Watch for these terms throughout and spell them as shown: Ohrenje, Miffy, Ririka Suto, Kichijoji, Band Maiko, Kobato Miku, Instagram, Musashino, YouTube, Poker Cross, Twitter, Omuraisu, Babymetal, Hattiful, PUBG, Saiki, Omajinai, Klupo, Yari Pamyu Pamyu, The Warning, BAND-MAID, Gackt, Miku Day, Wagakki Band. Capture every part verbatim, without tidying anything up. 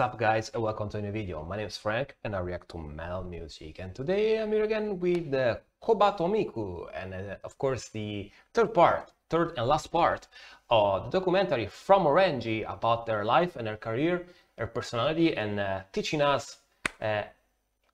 What's up guys and welcome to a new video. My name is Frank and I react to metal music, and today I'm here again with uh, Kobato Miku and uh, of course the third part, third and last part of the documentary from Ohrenje about their life and their career, their personality, and uh, teaching us uh,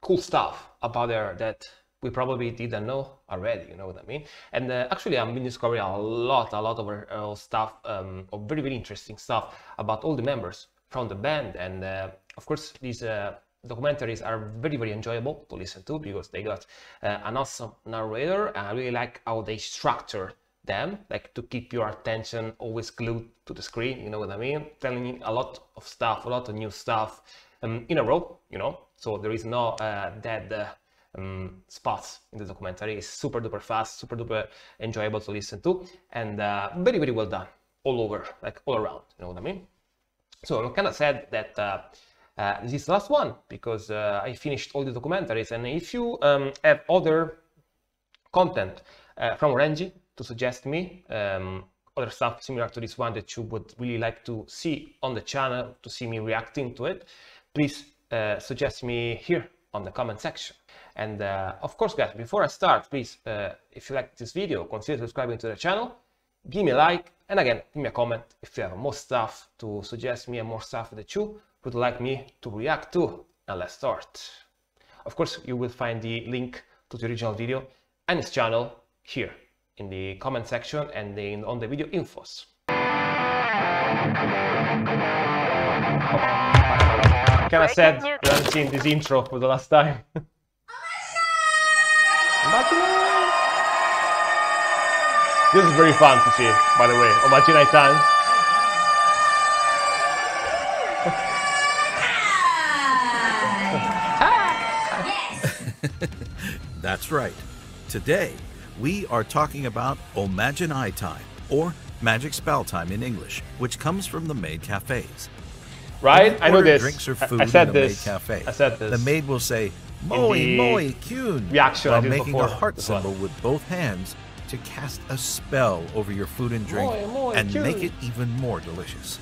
cool stuff about their that we probably didn't know already, you know what I mean? And uh, actually I've been discovering a lot, a lot of uh, stuff, um, of very, very interesting stuff about all the members from the band, and uh, of course these uh, documentaries are very very enjoyable to listen to because they got uh, an awesome narrator, and I really like how they structure them, like to keep your attention always glued to the screen, you know what I mean, telling you a lot of stuff, a lot of new stuff um, in a row, you know, so there is no uh, dead uh, um, spots in the documentary. It's super duper fast, super duper enjoyable to listen to, and uh, very very well done all over, like all around, you know what I mean? So I'm kind of sad that uh, uh, this is the last one, because uh, I finished all the documentaries, and if you um, have other content uh, from Ohrenje to suggest me, um, other stuff similar to this one that you would really like to see on the channel, to see me reacting to it, please uh, suggest me here on the comment section. And uh, of course guys, before I start, please, uh, if you like this video, consider subscribing to the channel, give me a like, and again, give me a comment if you have more stuff to suggest me and more stuff that you would like me to react to. And let's start. Of course, you will find the link to the original video and its channel here in the comment section and in, on the video infos. Kind of sad you haven't seen this intro for the last time. This is very fun to see, by the way. Omajinai time. That's right. Today, we are talking about Omajinai time, or magic spell time in English, which comes from the maid cafes. Right? I know this. Drinks or food I, I said in the this. Maid cafe, I said this. The maid will say, "Moi, moi, kyun," while making a heart symbol with both hands to cast a spell over your food and drink moi, moi, and cute. Make it even more delicious.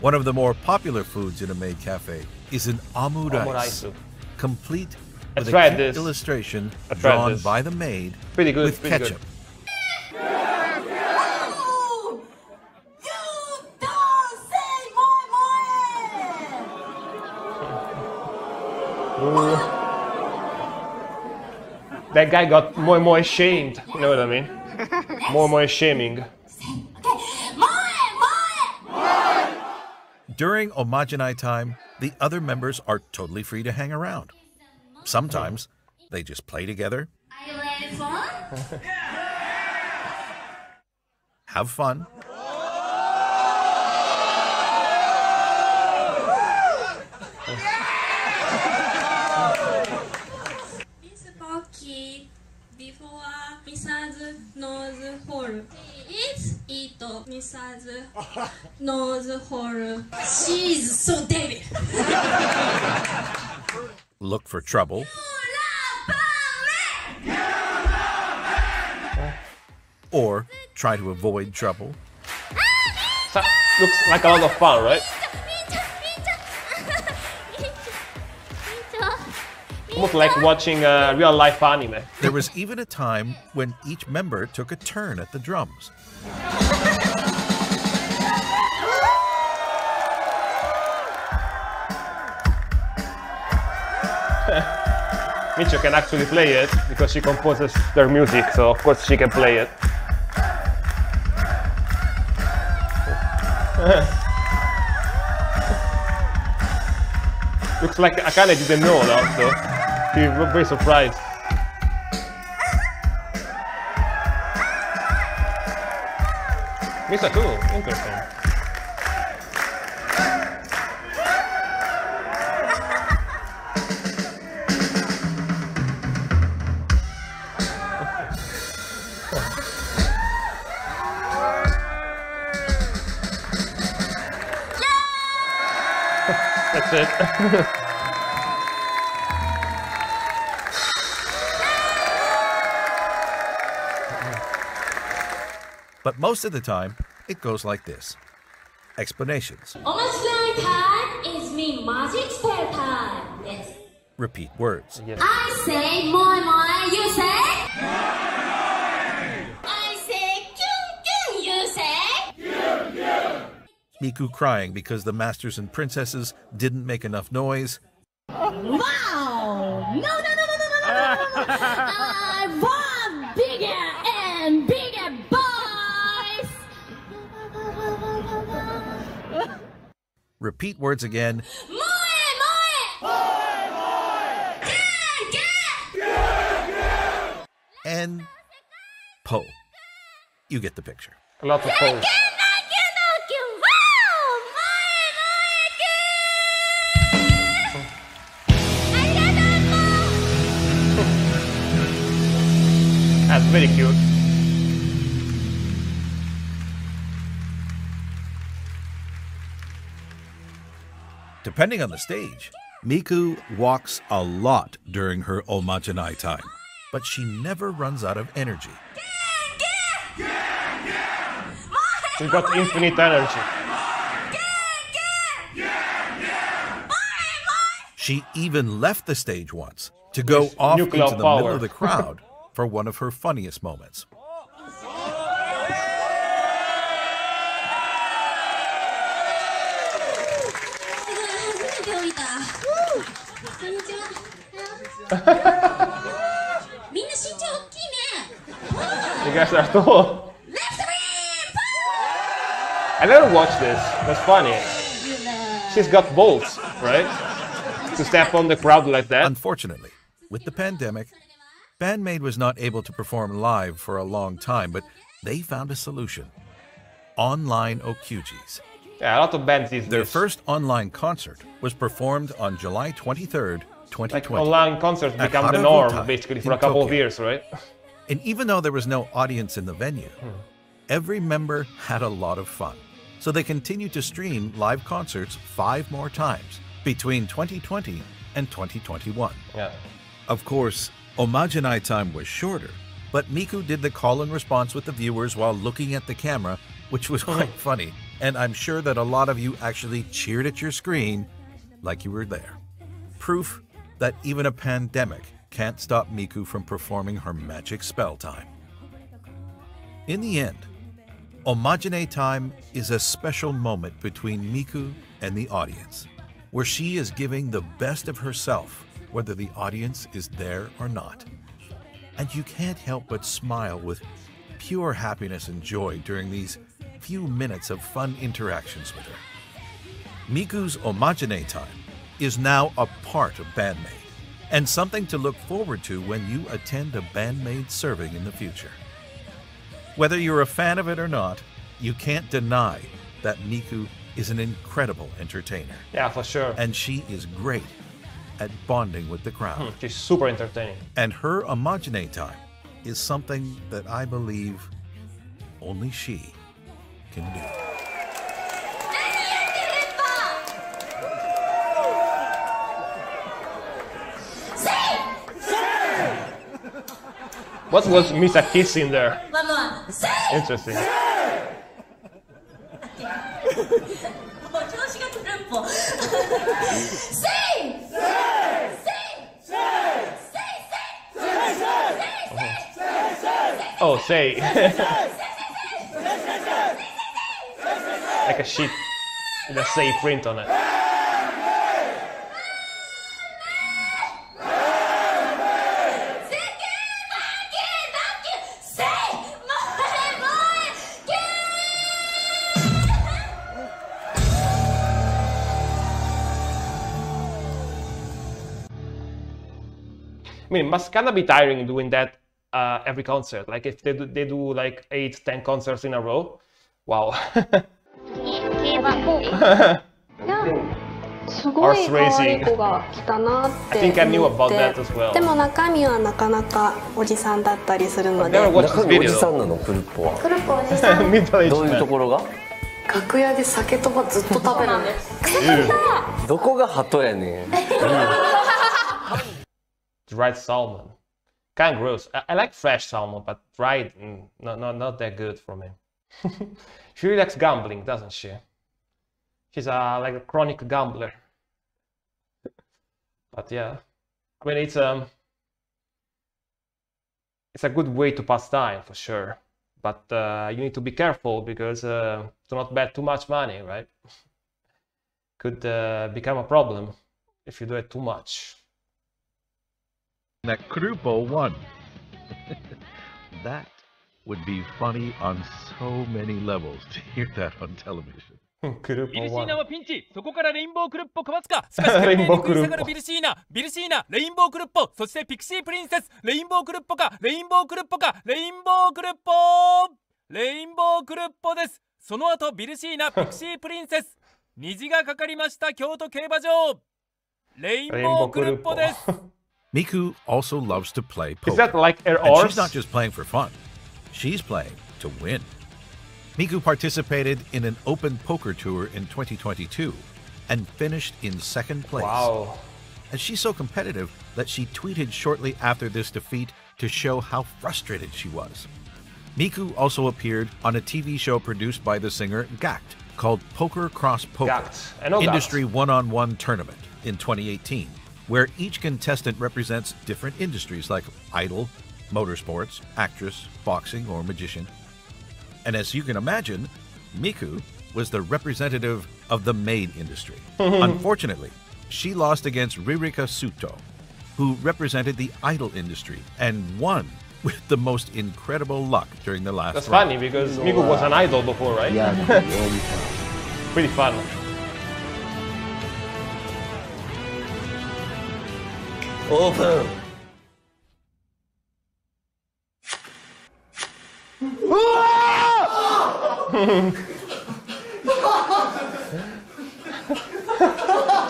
One of the more popular foods in a maid cafe is an omuraisu, complete with a cute this. illustration drawn this. by the maid pretty good, with pretty ketchup. Good. That guy got moi moi shamed, you know what I mean? More, more shaming. During Omajinai time, the other members are totally free to hang around. Sometimes they just play together, have fun, she's so dead. Look for trouble, or try to avoid trouble. So, looks like a lot of fun, right? Almost like watching a real life anime. There was even a time when each member took a turn at the drums. Michio can actually play it because she composes their music, so of course she can play it. Looks like Akane didn't know that, so he was very surprised. Mister Cool, interesting. That's it. But most of the time, it goes like this. Explanations. Omajinai time is mean magic spare time. Yes. Repeat words. Yes. I say moi moi, you say? Moi! I say kyun kyun, you say? Kyun kyun! Miku crying because the masters and princesses didn't make enough noise. Wow! No, no, no, no, no, no, no, no, no, no. I want bigger and bigger boys! Repeat words again. And Po. You get the picture. A lot of Po's. That's very cute. Depending on the stage, Miku walks a lot during her Omajinai time. But she never runs out of energy. Yeah, yeah, yeah. She got infinite energy. Yeah, yeah, yeah. She even left the stage once to go There's off into the power. middle of the crowd for one of her funniest moments. You guys are tall. I never watched this. That's funny. She's got bolts, right? To step on the crowd like that. Unfortunately, with the pandemic, BAND-MAID was not able to perform live for a long time, but they found a solution. Online Okyujis. Yeah, a lot of bands these days. Their first online concert was performed on July twenty-third, twenty twenty. Like online concerts become the norm, basically, for a couple of years, right? And even though there was no audience in the venue, hmm. every member had a lot of fun. So they continued to stream live concerts five more times between twenty twenty and twenty twenty-one. Yeah. Of course, Omajinai time was shorter, but Miku did the call and response with the viewers while looking at the camera, which was quite funny. And I'm sure that a lot of you actually cheered at your screen like you were there. Proof that even a pandemic can't stop Miku from performing her magic spell time. In the end, Omajinai time is a special moment between Miku and the audience, where she is giving the best of herself, whether the audience is there or not. And you can't help but smile with pure happiness and joy during these few minutes of fun interactions with her. Miku's Omajinai time is now a part of BAND-MAID, and something to look forward to when you attend a BAND-MAID serving in the future. Whether you're a fan of it or not, you can't deny that Miku is an incredible entertainer. Yeah, for sure. And she is great at bonding with the crowd. Hmm, she's super entertaining. And her Omajinai time is something that I believe only she can do. What was Misakisi in there? Interesting. Oh, say. Like a sheep with a say print on it. I mean, it must kind of be tiring doing that uh, every concert. Like, if they do, they do like eight, ten concerts in a row. Wow. Horse racing. I think I knew about that as well. I've never watched this video. Middle-aged man. 楽屋で酒とばずっと食べるんです。どこが鳩やねん。 Dried salmon, kind of gross. I, I like fresh salmon, but dried, mm, no, no, not that good for me. She really likes gambling, doesn't she? She's a, like a chronic gambler. But yeah, I mean, it's um it's a good way to pass time for sure, but uh, you need to be careful because uh, to not bet too much money, right? Could uh, become a problem if you do it too much. That Klupo won. That would be funny on so many levels to hear that on television. Klupo won. Rainbow Klupo. Miku also loves to play poker. Is that like her horse? And she's not just playing for fun. She's playing to win. Miku participated in an open poker tour in twenty twenty-two and finished in second place. Wow. And she's so competitive that she tweeted shortly after this defeat to show how frustrated she was. Miku also appeared on a T V show produced by the singer Gackt, called Poker Cross Poker, industry one-on-one tournament in twenty eighteen, where each contestant represents different industries like idol, motorsports, actress, boxing, or magician. And as you can imagine, Miku was the representative of the maid industry. Unfortunately, she lost against Ririka Suto, who represented the idol industry and won with the most incredible luck during the last That's round. Funny because Miku was an idol before, right? Yeah. Pretty fun. Over. She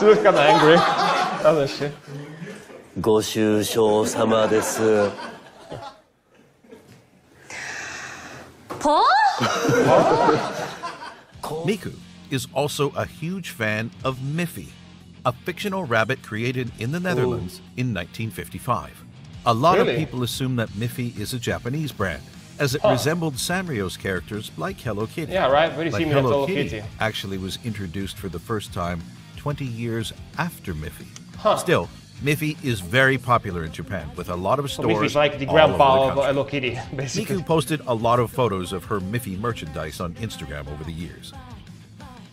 looks kind of angry, doesn't she? Goshu-shou-sama desu. Miku is also a huge fan of Miffy, a fictional rabbit created in the Netherlands Ooh. in nineteen fifty-five. A lot really? of people assume that Miffy is a Japanese brand, as it huh. resembled Sanrio's characters like Hello Kitty. Yeah, right? Very like similar Hello to Hello Kitty, Kitty actually was introduced for the first time twenty years after Miffy. Huh. Still, Miffy is very popular in Japan, with a lot of stores. Miffy's like the grandpa of Hello Kitty, basically. Miku posted a lot of photos of her Miffy merchandise on Instagram over the years.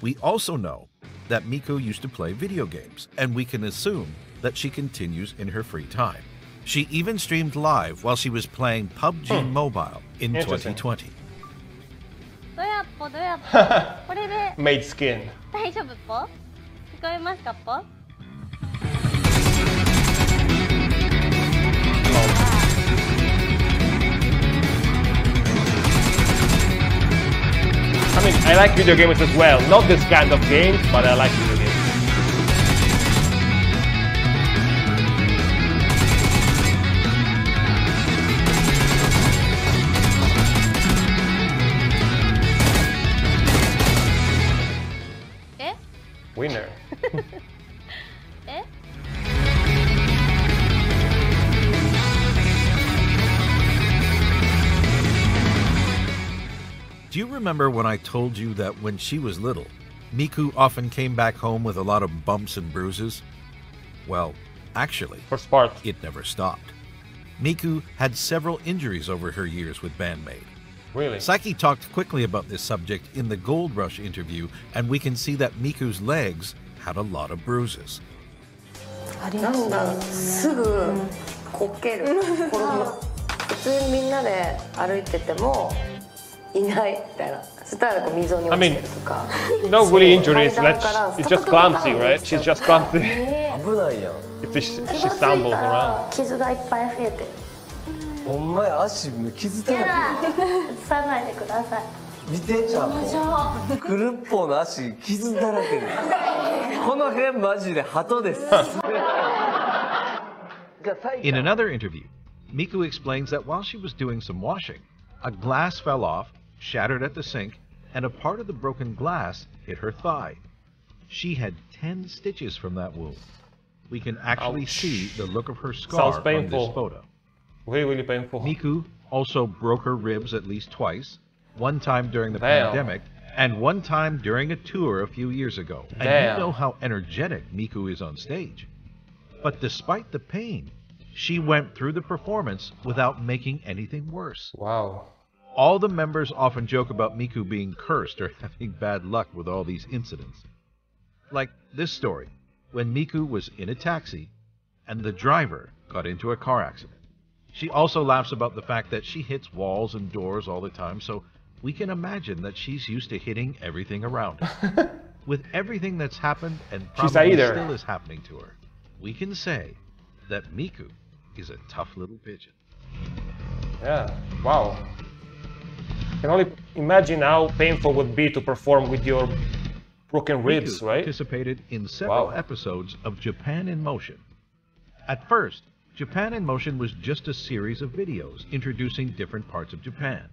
We also know that Miku used to play video games, and we can assume that she continues in her free time. She even streamed live while she was playing P U B G hmm. Mobile in twenty twenty. Maid skin. I mean, I like video games as well. Not this kind of games, but I like video games. Eh? Winner. Eh? Do you remember when I told you that when she was little, Miku often came back home with a lot of bumps and bruises? Well, actually, First part. it never stopped. Miku had several injuries over her years with BAND-MAID. Really? Saki talked quickly about this subject in the Gold Rush interview, and we can see that Miku's legs had a lot of bruises. I mean, no really injuries, let's, it's just clumsy, right? She's just clumsy. If she, she stumbles around. In another interview, Miku explains that while she was doing some washing, a glass fell off, shattered at the sink, and a part of the broken glass hit her thigh. She had ten stitches from that wound. We can actually Ouch. see the look of her scar Sounds painful. on this photo. Really, really painful. Miku also broke her ribs at least twice, one time during the Damn. pandemic, and one time during a tour a few years ago. And Damn. you know how energetic Miku is on stage. But despite the pain, she went through the performance without making anything worse. Wow. All the members often joke about Miku being cursed or having bad luck with all these incidents. Like this story, when Miku was in a taxi and the driver got into a car accident. She also laughs about the fact that she hits walls and doors all the time, so we can imagine that she's used to hitting everything around her. With everything that's happened and probably still is happening to her, we can say that Miku is a tough little pigeon. Yeah, wow. I can only imagine how painful it would be to perform with your broken ribs, Miku right? participated in several wow. episodes of Japan in Motion. At first, Japan in Motion was just a series of videos introducing different parts of Japan,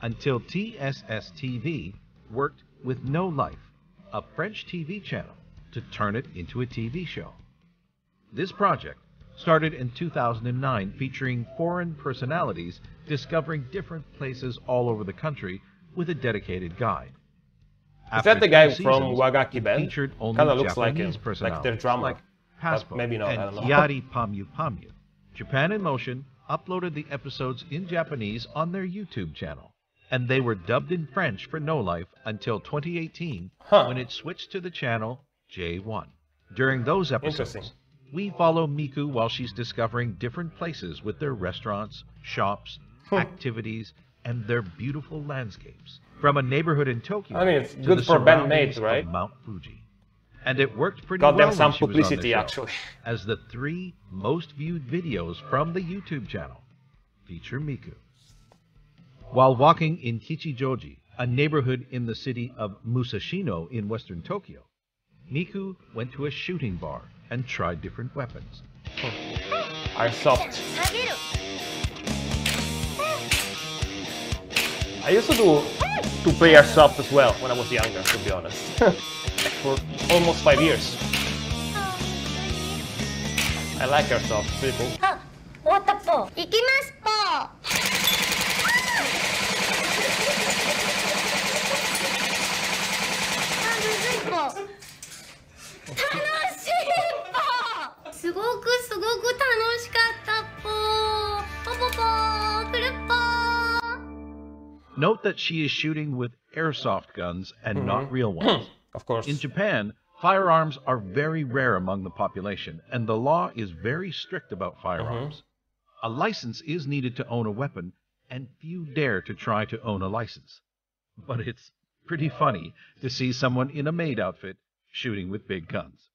until T S S T V worked with No Life, a French T V channel, to turn it into a T V show. This project started in two thousand nine, featuring foreign personalities discovering different places all over the country with a dedicated guide. After is that the guy seasons, from Wagakki Band? Kind of looks like him, like their drama. Like Passport maybe not, and I don't know. Yari Pamyu Pamyu. Japan in Motion uploaded the episodes in Japanese on their YouTube channel, and they were dubbed in French for No Life until twenty eighteen, huh. when it switched to the channel J one. During those episodes, we follow Miku while she's discovering different places with their restaurants, shops, hmm. activities, and their beautiful landscapes. From a neighborhood in Tokyo I mean, it's to good the for surroundings band-maids, right? of Mount Fuji. And it worked pretty God well some when she publicity, was on the show, actually. as the three most viewed videos from the YouTube channel feature Miku. While walking in Kichijoji, a neighborhood in the city of Musashino in western Tokyo, Miku went to a shooting bar and tried different weapons. I stopped. I used to do two-player soft as well when I was younger, to be honest. For almost five years. I like her soft, pretty cool. Note that she is shooting with airsoft guns and mm-hmm. not real ones. Of course. In Japan, firearms are very rare among the population, and the law is very strict about firearms. Mm-hmm. A license is needed to own a weapon, and few dare to try to own a license. But it's pretty funny to see someone in a maid outfit shooting with big guns.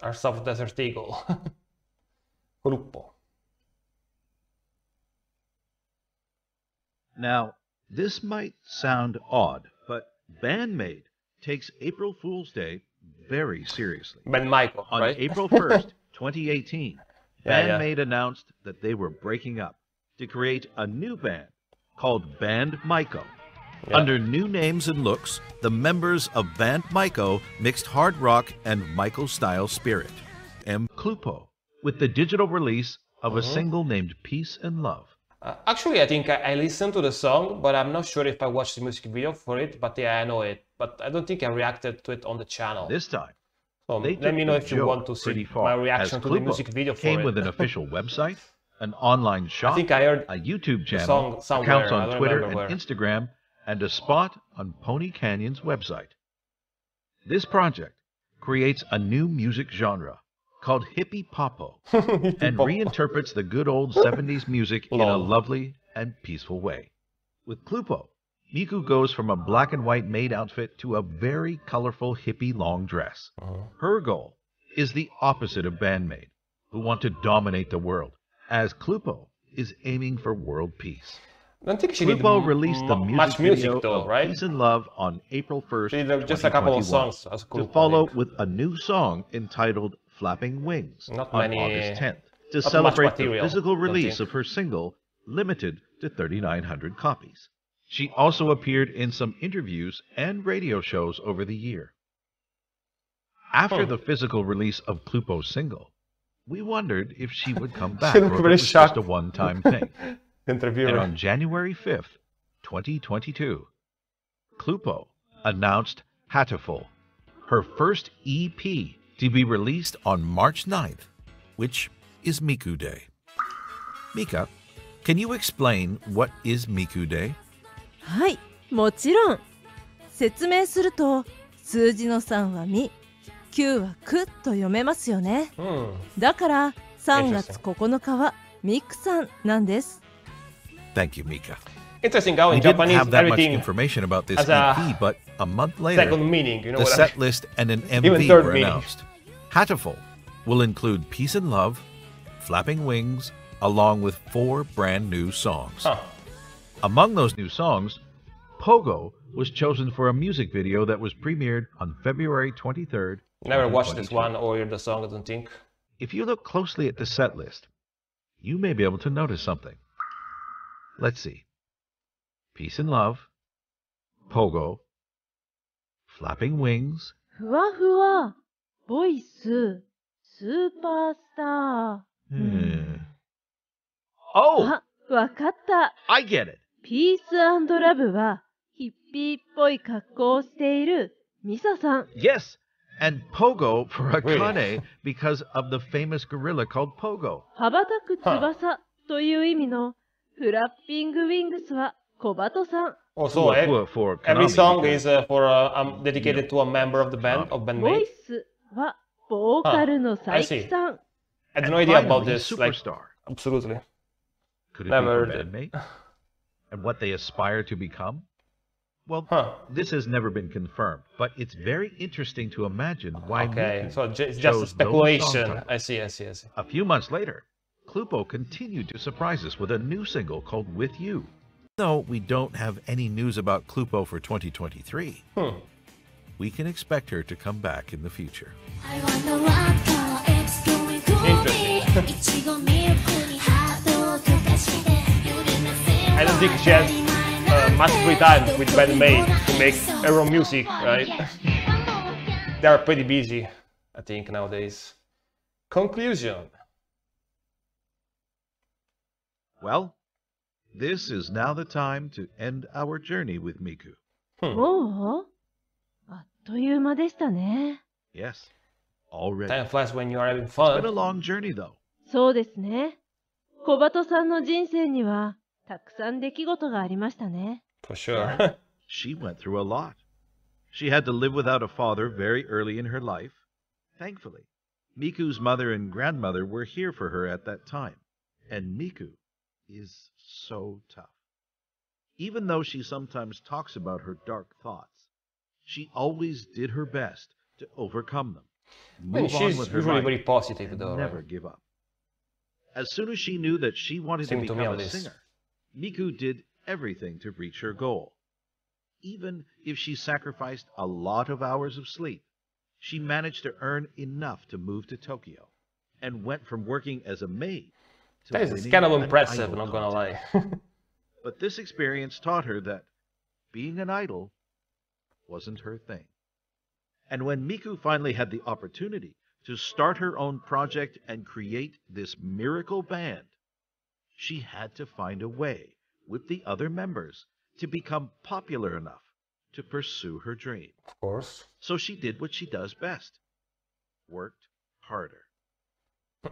Our South Desert Eagle. Klupo. Now, this might sound odd, but BAND-MAID takes April Fool's Day very seriously. Band Maiko, On right? April first, twenty eighteen, yeah, BAND-MAID yeah. announced that they were breaking up to create a new band called Band Maiko. Yeah. Under new names and looks, the members of Band Maiko mixed hard rock and Maiko-style spirit, and Klupo, with the digital release of mm-hmm. a single named Peace and Love. Uh, actually, I think I, I listened to the song, but I'm not sure if I watched the music video for it, but yeah, I know it. But I don't think I reacted to it on the channel. This time. So let me know if you want to see far, my reaction to Klupo the music video for came it. with an official website, an online shop, I think I heard a YouTube channel, song accounts on Twitter and where. Instagram, and a spot on Pony Canyon's website. This project creates a new music genre called hippie popo and reinterprets the good old seventies music in a lovely and peaceful way. With Klupo, Miku goes from a black and white maid outfit to a very colorful hippie long dress. Her goal is the opposite of BAND-MAID, who want to dominate the world, as Klupo is aiming for world peace. Don't think she Klupo released the music, much music video though, right? Peace and Love on April first, just a couple of songs as Klupo, to follow with a new song entitled Flapping Wings Not on many... August tenth to Not celebrate material, the physical release of her single, limited to thirty-nine hundred copies. She also appeared in some interviews and radio shows over the year. After hmm. the physical release of Klupo's single, we wondered if she would come back or if it was shocked. just a one-time thing. Interviewer. And on January fifth, twenty twenty-two, Klupo announced Hattiful, her first E P to be released on March ninth, which is Miku Day. Mika, can you explain what is Miku Day? はい、もちろん。説明すると、数字のさんはみ、きゅうはくと読めますよね。だからさんがつここのかはミクさんなんです。Thank you, Mika. Interesting how in Japanese everything. We didn't have that much information about this E P, but a month later, meaning, you know the set I mean? List and an M V were meaning. Announced. Hattiful will include Peace and Love, Flapping Wings, along with four brand new songs. Huh. Among those new songs, Pogo was chosen for a music video that was premiered on February twenty-third. Never watched this one or heard the song, I don't think. If you look closely at the set list, you may be able to notice something. Let's see. Peace and Love, Pogo, Flapping Wings, Fuwa Voice, Superstar. Hmm. Oh! I get it! Peace and Love wa hippie-poi kakkou shiteiru Misa-san. Yes, and Pogo for Akane because of the famous gorilla called Pogo. Habataku Tsubasa toiu imi no Flapping Wings wa Kobato-san. Also, every, every song is uh, for uh, um, dedicated yeah. to a member of the band, of BAND-MAID. Voice wa vocal no Saiki-san. I had no idea about this. Superstar. Like, absolutely. Could it never be BAND-MAID? And what they aspire to become? Well, huh. this has never been confirmed, but it's very interesting to imagine why okay. Miku so it's just a speculation. I see, I see, I see. A few months later, Klupo continued to surprise us with a new single called With You. Though we don't have any news about Klupo for twenty twenty-three, hmm. we can expect her to come back in the future. Interesting. I don't think she has uh, much free time with BAND-MAID to make her own music, right? They are pretty busy, I think, nowadays. Conclusion. Well, this is now the time to end our journey with Miku. Hmm. Oh, attoyuma deshita ne. Yes, already. Time flies when you are having fun. It's been a long journey, though. そうですね。Kobato-sanの人生にはたくさん出来事がありましたね。For sure. She went through a lot. She had to live without a father very early in her life. Thankfully, Miku's mother and grandmother were here for her at that time. And Miku is so tough. Even though she sometimes talks about her dark thoughts, she always did her best to overcome them. Move well, she's on with her usually life, very positive, though. Never right? give up. As soon as she knew that she wanted Sing to become to a singer, Miku did everything to reach her goal. Even if she sacrificed a lot of hours of sleep, she managed to earn enough to move to Tokyo and went from working as a maid to that is kind of impressive, I'm not gonna lie. But this experience taught her that being an idol wasn't her thing. And when Miku finally had the opportunity to start her own project and create this miracle band, she had to find a way with the other members to become popular enough to pursue her dream. Of course. So she did what she does best. Worked harder.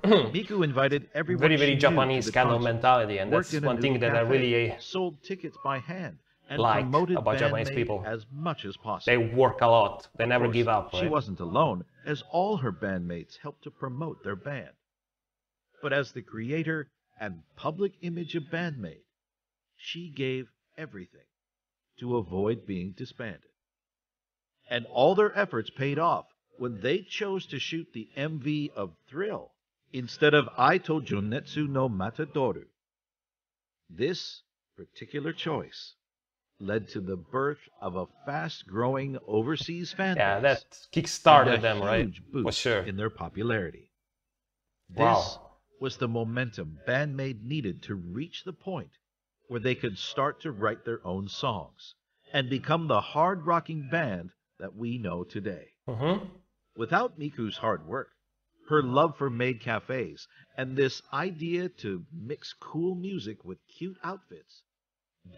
Miku invited everyone very, very Japanese kind of mentality, and that's one thing that I really sold tickets by hand and like promoted about Japanese people as much as possible. They work a lot. They never give up. Right? She wasn't alone, as all her bandmates helped to promote their band. But as the creator and public image of BAND-MAID, she gave everything to avoid being disbanded. And all their efforts paid off when they chose to shoot the M V of Thrill instead of Aito Junetsu no Matadoru. This particular choice led to the birth of a fast-growing overseas fan base. Yeah, that kick-started them, right? For sure. In their popularity. Wow. This was the momentum BAND-MAID needed to reach the point where they could start to write their own songs and become the hard-rocking band that we know today. Mm-hmm. Without Miku's hard work, her love for maid cafes, and this idea to mix cool music with cute outfits,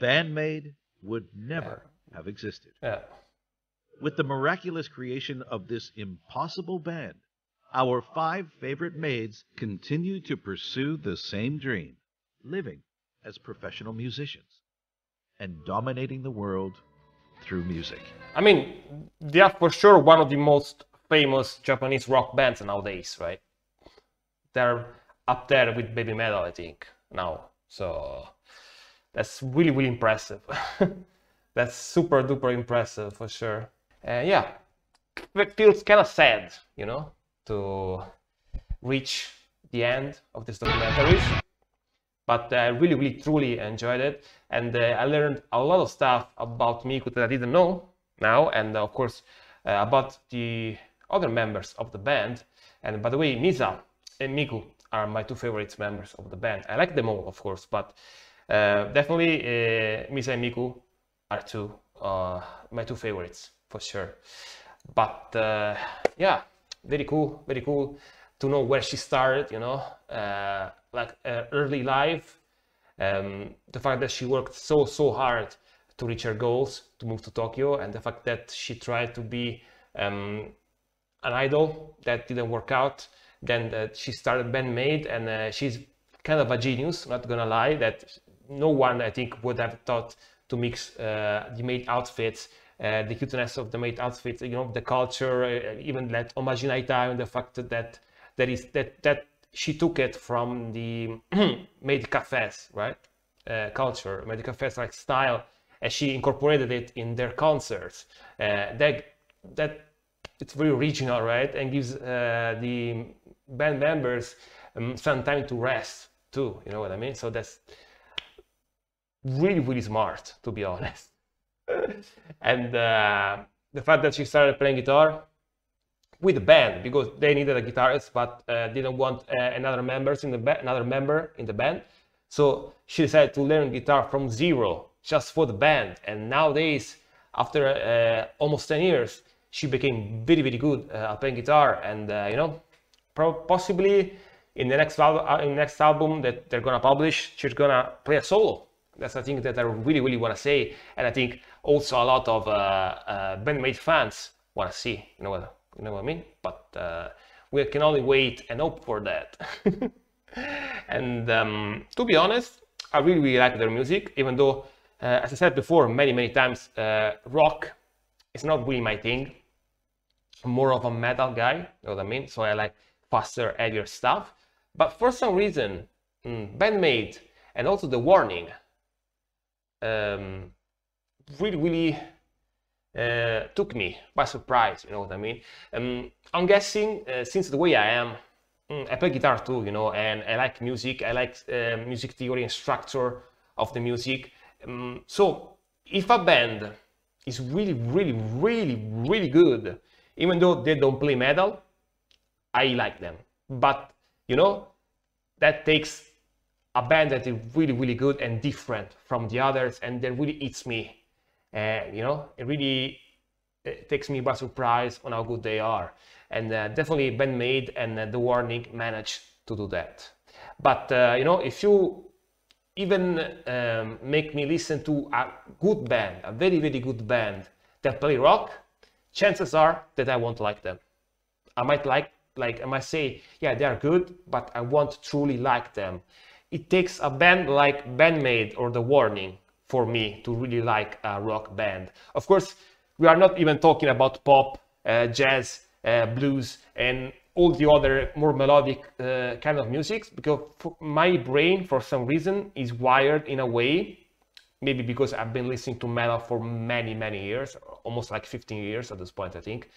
BAND-MAID would never yeah. have existed. Yeah. With the miraculous creation of this impossible band, Our five favorite maids continue to pursue the same dream, living as professional musicians and dominating the world through music. I mean, they are for sure one of the most famous Japanese rock bands nowadays, right? They're up there with Babymetal, I think, now. So that's really, really impressive. That's super duper impressive for sure. And uh, yeah, it feels kind of sad, you know, to reach the end of this documentary. But I really, really, truly enjoyed it. And uh, I learned a lot of stuff about Miku that I didn't know now. And uh, of course, uh, about the other members of the band. And by the way, Misa and Miku are my two favorite members of the band. I like them all, of course, but uh, definitely uh, Misa and Miku are two, uh, my two favorites for sure. But uh, yeah, very cool, very cool to know where she started, you know, uh, like uh, early life, um, the fact that she worked so, so hard to reach her goals, to move to Tokyo, and the fact that she tried to be um, an idol that didn't work out. Then uh, she started BAND-MAID, and uh, she's kind of a genius, not gonna lie, that no one, I think, would have thought to mix uh, the maid outfits, uh, the cuteness of the maid outfits, you know, the culture, uh, even that Omajinai time, the fact that that is that that she took it from the maid cafes, right? Uh, culture, maid cafes like style, and she incorporated it in their concerts. Uh, that that. It's very original, right? And gives uh, the band members um, some time to rest too, you know what I mean? So that's really, really smart, to be honest. And uh, the fact that she started playing guitar with the band, because they needed a guitarist, but uh, didn't want uh, another members in the another member in the band. So she decided to learn guitar from zero, just for the band. And nowadays, after uh, almost ten years, she became very, very good uh, at playing guitar, and uh, you know, possibly in the next al in the next album that they're gonna publish, she's gonna play a solo. That's a thing that I really, really want to say, and I think also a lot of uh, uh, BAND-MAID fans want to see. You know what you know what I mean? But uh, we can only wait and hope for that. And um, to be honest, I really, really like their music, even though, uh, as I said before, many, many times, uh, rock. It's not really my thing. I'm more of a metal guy, you know what I mean? So I like faster, heavier stuff. But for some reason, mm, BAND-MAID and also The Warning um, really, really uh, took me by surprise, you know what I mean? Um, I'm guessing, uh, since the way I am, mm, I play guitar too, you know, and I like music, I like uh, music theory and structure of the music. Um, so if a band is really, really, really, really good, even though they don't play metal, I like them. But, you know, that takes a band that is really, really good and different from the others, and that really eats me. And, you know, it really it takes me by surprise on how good they are. And uh, definitely BAND-MAID and uh, The Warning managed to do that. But, uh, you know, if you even um, make me listen to a good band, a very, very good band that play rock, chances are that I won't like them. I might like, like I might say, yeah, they are good, but I won't truly like them. It takes a band like BAND-MAID or The Warning for me to really like a rock band. Of course, we are not even talking about pop, uh, jazz, uh, blues, and all the other more melodic uh, kind of music, because my brain, for some reason, is wired in a way, maybe because I've been listening to metal for many, many years, almost like fifteen years at this point, I think,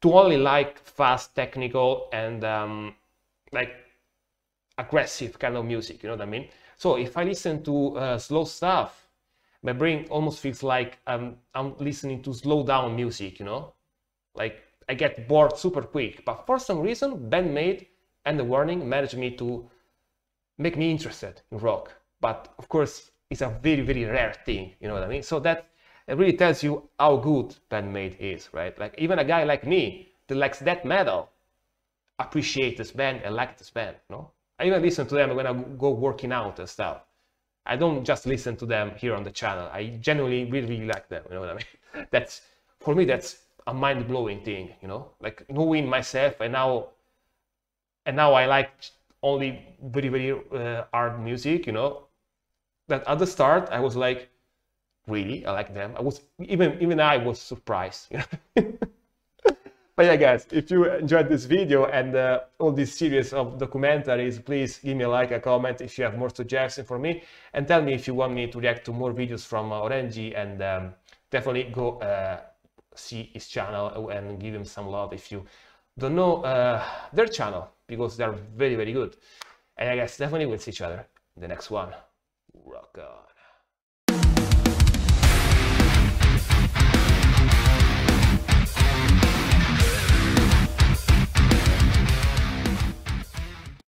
to only like fast, technical, and um, like aggressive kind of music, you know what I mean? So if I listen to uh, slow stuff, my brain almost feels like um, I'm listening to slow down music, you know? Like, I get bored super quick, but for some reason BAND-MAID and The Warning managed me to make me interested in rock. But of course, it's a very, very rare thing, you know what I mean? So that it really tells you how good BAND-MAID is, right? Like even a guy like me that likes death metal appreciate this band and like this band, no? I even listen to them when I go working out and stuff. I don't just listen to them here on the channel. I genuinely really, really like them, you know what I mean? That's, for me, that's a mind-blowing thing, you know, like knowing myself, and now and now I like only very very uh, hard music, you know, that at the start I was like, really, I like them. I was even even I was surprised, you know? But yeah, guys, if you enjoyed this video and uh, all this series of documentaries, please give me a like, a comment if you have more suggestions for me, and tell me if you want me to react to more videos from uh, Ohrenje, and um, definitely go uh, see his channel and give him some love if you don't know uh, their channel, because they're very, very good. And I guess definitely we'll see each other in the next one. Rock on.